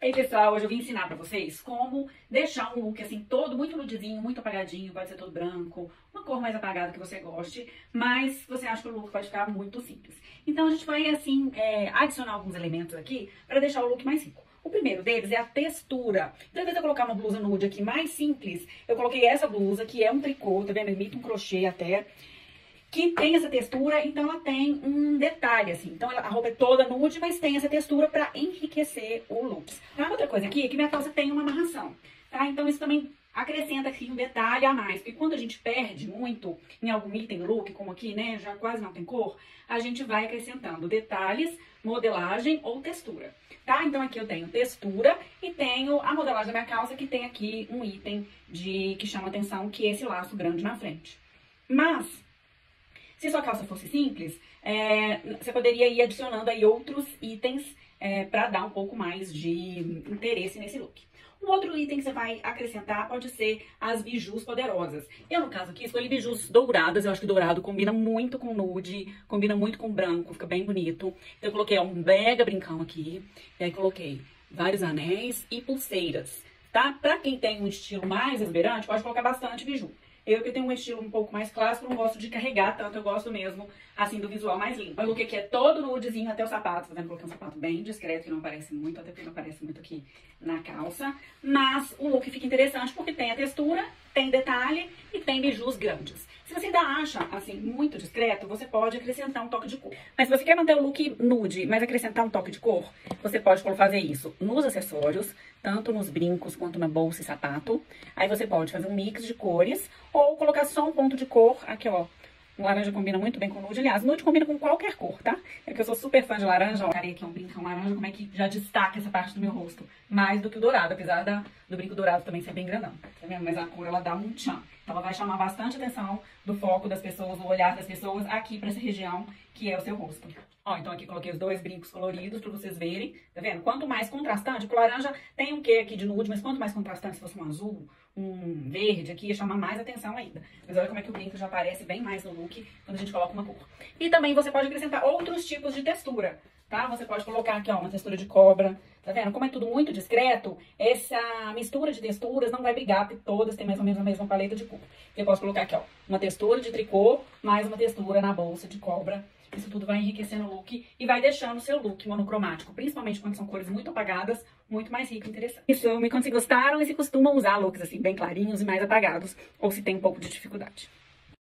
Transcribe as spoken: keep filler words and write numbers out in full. E aí, pessoal, hoje eu vim ensinar pra vocês como deixar um look assim todo muito nudezinho, muito apagadinho, pode ser todo branco, uma cor mais apagada que você goste, mas você acha que o look pode ficar muito simples. Então a gente vai assim é, adicionar alguns elementos aqui pra deixar o look mais rico. O primeiro deles é a textura. Então, ao invés de eu colocar uma blusa nude aqui mais simples, eu coloquei essa blusa, que é um tricô, tá vendo? Imita um crochê até, que tem essa textura, então ela tem um detalhe, assim. Então ela, a roupa é toda nude, mas tem essa textura pra enriquecer o look. Tá? Outra coisa aqui é que minha calça tem uma amarração, tá? Então isso também acrescenta aqui um detalhe a mais. Porque quando a gente perde muito em algum item look, como aqui, né, já quase não tem cor, a gente vai acrescentando detalhes, modelagem ou textura, tá? Então aqui eu tenho textura e tenho a modelagem da minha calça, que tem aqui um item de que chama atenção, que é esse laço grande na frente. Mas... se sua calça fosse simples, é, você poderia ir adicionando aí outros itens é, para dar um pouco mais de interesse nesse look. Um outro item que você vai acrescentar pode ser as bijus poderosas. Eu, no caso aqui, escolhi bijus douradas. Eu acho que dourado combina muito com nude, combina muito com branco, fica bem bonito. Então, eu coloquei ó, um mega brincão aqui, e aí coloquei vários anéis e pulseiras, tá? Pra quem tem um estilo mais exuberante, pode colocar bastante biju. Eu que tenho um estilo um pouco mais clássico, não gosto de carregar tanto, eu gosto mesmo, assim, do visual mais limpo. O look aqui é todo nudezinho até o sapato, tá vendo? Coloquei um sapato bem discreto, que não aparece muito, até porque não aparece muito aqui na calça. Mas o look fica interessante porque tem a textura, tem detalhe e tem bijus grandes. Se você ainda acha, assim, muito discreto, você pode acrescentar um toque de cor. Mas se você quer manter o look nude, mas acrescentar um toque de cor, você pode fazer isso nos acessórios, tanto nos brincos quanto na bolsa e sapato. Aí você pode fazer um mix de cores ou colocar só um ponto de cor. Aqui, ó, laranja combina muito bem com nude. Aliás, nude combina com qualquer cor, tá? É que eu sou super fã de laranja. Ó, aqui é um brincão laranja, como é que já destaca essa parte do meu rosto? Mais do que o dourado, apesar da, do brinco dourado também ser bem grandão, tá vendo? Mas a cor, ela dá um tchan. Então, ela vai chamar bastante atenção do foco das pessoas, do olhar das pessoas aqui pra essa região, que é o seu rosto. Ó, então aqui coloquei os dois brincos coloridos pra vocês verem, tá vendo? Quanto mais contrastante, porque o laranja tem um quê aqui de nude, mas quanto mais contrastante, se fosse um azul, um verde aqui, ia chamar mais atenção ainda. Mas olha como é que o brinco já aparece bem mais no look quando a gente coloca uma cor. E também você pode acrescentar outros tipos de textura, tá? Você pode colocar aqui, ó, uma textura de cobra, tá vendo? Como é tudo muito discreto, essa mistura de texturas não vai brigar, porque todas têm mais ou menos a mesma paleta de cor. Eu posso colocar aqui, ó, uma textura de tricô, mais uma textura na bolsa de cobra. Isso tudo vai enriquecendo o look e vai deixando o seu look monocromático, principalmente quando são cores muito apagadas, muito mais rico e interessante. Isso, me conta se gostaram e se costumam usar looks assim, bem clarinhos e mais apagados, ou se tem um pouco de dificuldade.